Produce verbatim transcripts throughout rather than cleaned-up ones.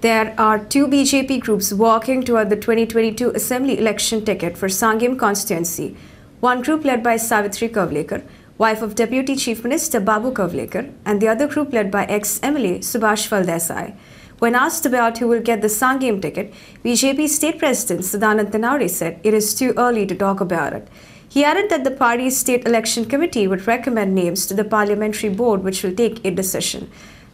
There are two B J P groups walking toward the twenty twenty-two Assembly election ticket for Sanguem constituency. One group led by Savitri Kavlekar, wife of Deputy Chief Minister Babu Kavlekar, and the other group led by ex-M L A Subhash Phaldesai. When asked about who will get the Sanguem ticket, B J P State President Sudhanshu Thanare said it is too early to talk about it. He added that the party's state election committee would recommend names to the parliamentary board which will take a decision.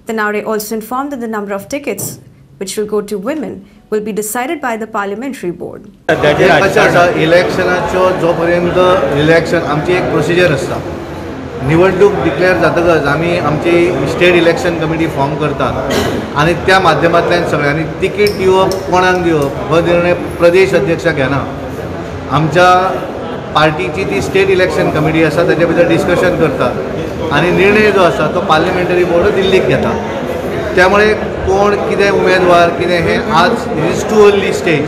Thanare also informed that the number of tickets which will go to women will be decided by the parliamentary board. That is right. Electionacho joparent election आमची एक procedure असता. निवडणूक declare जातकच आम्ही आमची state election committee form करतात आणि त्या माध्यमांतल्यान सगळ्यांनी तिकीट दिवप कोणाक दिवप हो निर्णय प्रदेश अध्यक्ष घेना. आमच्या पार्टीची ती स्टेट इलेक्शन कमिटी आसा ताचे भितर डिस्कशन करता आणि निर्णय जो आसा तो पार्लिमेंटरी बोर्ड दिल्लीक घेता. त्यामुळे कोण कितें उमेदवार कितें हे आज इज टू अर्ली स्टेज,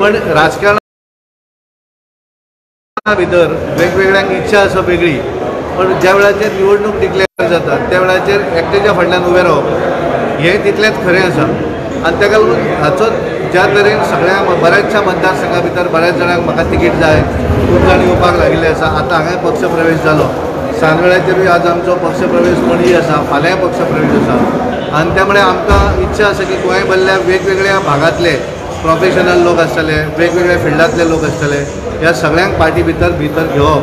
पण राजकारणा भितर वेगवेगळ्यांक इच्छा आसा वेगळी, पण ज्या वेळाचेर निवडणूक डिक्लेअर जाता त्या वेळाचेर एकट्याच्या फाटल्यान उबें रावप हें तितलेंच खरें आसा. आनी ताका लागून हाचो ज्या तरेन सगळ्या बऱ्याचशा मतदारसंघा भितर बऱ्याच जाणांक म्हाका तिकीट जाय खूब जाण येवपाक लागिल्ले आसा. आतां हांवें पक्ष प्रवेश जालो, सांजवेळाचेरूय आज आमचो पक्ष प्रवेश पणजी आसा, फाल्यां पक्ष प्रवेश आसा आनी त्या मुळे आमकां इच्छा आसा की गोंय भरल्या वेगवेगळ्या भागांतले प्रोफेशनल लोक आसतले, वेगवेगळ्या फिल्डांतले लोक आसतले, ह्या सगळ्यांक पार्टी भितर भितर घेवप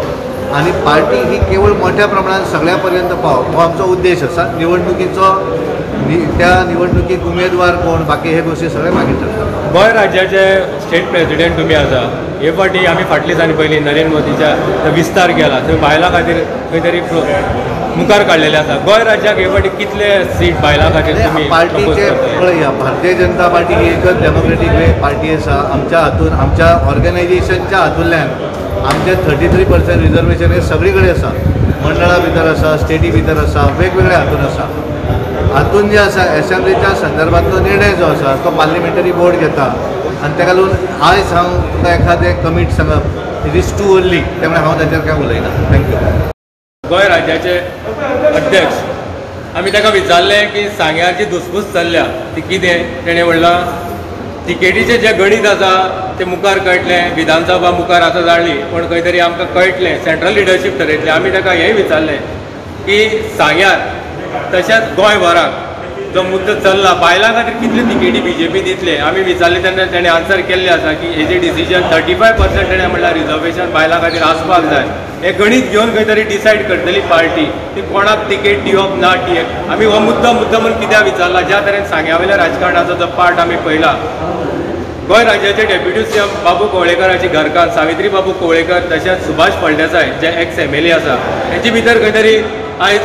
आणि पार्टी ही केवळ मोठ्या प्रमाणात सगळ्यापर्यंत पाव हो आमचा उद्देश असा. निवडणुकीचा त्या निवडणुकीत उमेदवार कोण बाकी हे गोष्टी सगळे मागीर ठरतात. गोंय राज्याचे स्टेट प्रेसिडेंट तुम्ही आसा, हे फाटी आम्ही फाटली जाणी पहिली नरेंद्र मोदीच्या विस्तार केला, थंय बायलां खातीर खंय तरी मुखार काढलेले आसा. गोंय राज्याक हे फाटी कितले सीट बायलां खातीर तुम्ही पार्टीचे पळया? भारतीय जनता पार्टी ही एकच डेमोक्रेटिक वे पार्टी आसा. आमच्या हातून आमच्या ऑर्गनायझेशनच्या हातूंतल्यान आमचे थर्टी थ्री पर्सेंट रिजर्वेशन हे सगळीकडे आसा, मंडळा भितर आसा, स्टेटी भितर आसा, वेगवेगळ्या हातून आसा. हातून जे आसा एसेंब्लीच्या संदर्भातलो निर्णय जो आसा तो पार्लिमेंटरी बोर्ड घेता आनी ताका लागून आयज हांव तुका एखादें कमीट सांगप इट इज टू अर्ली, त्यामुळे हांव ताचेर कांय उलयना. थँक्यू. गोंय राज्याचे अध्यक्ष आमी ताका विचारलें की सांग्यार जी धुसपूस चल्ल्या ती कितें, तेणें म्हणलां तिकेटीचें जें गणीत आसा ते मुखार कळटलें, विधानसभा मुखार आतां जाली पण खंय तरी आमकां कळटलें, सेंट्रल लिडरशीप थरयतलें. आमी ताका हेंय विचारलें की सांग्यार तशेंच गोंयभराक जो मुद्दो चल्ला बायलां खातीर कितल्यो तिकेटी बी जे पी दितले, आमी विचारलें तेन्ना तेणें आन्सर केल्लें आसा की हेजें डिसिजन थर्टी फायव पर्सेंट तेणें म्हणल्यार रिजर्वेशन बायलां खातीर आसपाक जाय, हें गणीत घेवन खंय तरी डिसायड करतली पार्टी ती कोणाक तिकेट दिवप ना दिवप. आमी हो मुद्दो मुद्दो म्हणून कित्याक विचारला? ज्या तरेन सांग्यावेल्या राजकारणाचो जो पार्ट आमी पळयला, गोंय राज्याचे डेप्युटी सी एम बाबू कवळेकराची घरकान्न सावित्री बाबू कवळेकर तशेंच सुभाष फळदेसाय जे एक्स एम एल ए आसा हेचे भितर खंय तरी आयज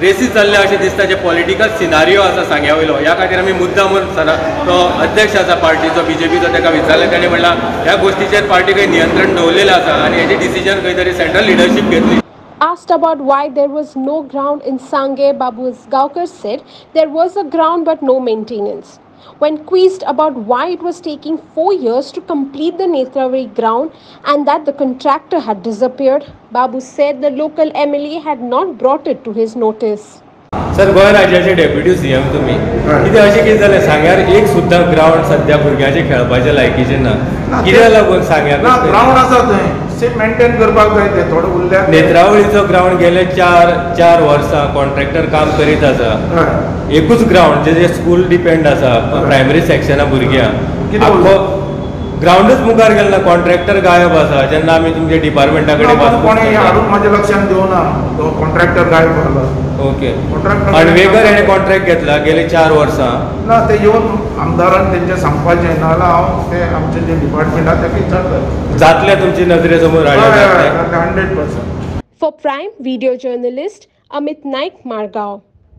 रेसी चल्ल्या अशें दिसता. जे पॉलिटिकल सिनारियो आसा सांग्यावेलो ह्या खातीर आमी मुद्दा म्हणून तो अध्यक्ष आसा पार्टीचो बी जे पीचो ताका विचारलें, ताणें म्हणलां ह्या गोष्टीचेर पार्टीक नियंत्रण दवरलेलें आसा आनी हेजें डिसिजन खंय तरी सेंट्रल लिडरशीप घेतली. Asked about why there was no ground in Sanguem, Babu Kavlekar said there was a ground but no maintenance. When quizzed about why it was taking four years to complete the Natharwadi ground and that the contractor had disappeared, Babu said the local M L A had not brought it to his notice. Sir, Goa Rajyache Deputy C M तुम्ही कितें अशें कितें जालें सांग्यार एक सुद्दां ground सद्या भुरग्यांचें खेळपाचें लायकीचें ना, कित्याक लागून सांग्यार ना ग्रावंड आसा थंय सेम मेंटेन करपाक जाय तें थोडो उरल्या. नेत्रावळीचो ग्रावंड गेले चार चार वर्सां कॉन्ट्रॅक्टर काम करीत आसा, एकूच ग्रावंड जेजें स्कूल डिपेंड आसा प्रायमरी सेक्शना भुरग्यांक आख्खो ग्रावंडच मुखार गेल्ला, कॉन्ट्रॅक्टर गायब आसा. जेन्ना आमी तुमच्या डिपार्टमेंटा कडेन कोणें हाडून म्हाज्या लक्षांत दिवना तो कॉन्ट्रॅक्टर गायब जाला. ओके, अणवेकर हेणें कॉन्ट्रॅक्ट घेतला गेले चार वर्सां ना, ते येवन आमदारान तेंचें सांगपाचें नाल्यार हांव ते आमचें जें डिपार्टमेंट आसा तें विचारता जातलें तुमचे नदरे समोर हाडलें hundred percent. For prime video journalist Amit Naik, Margao.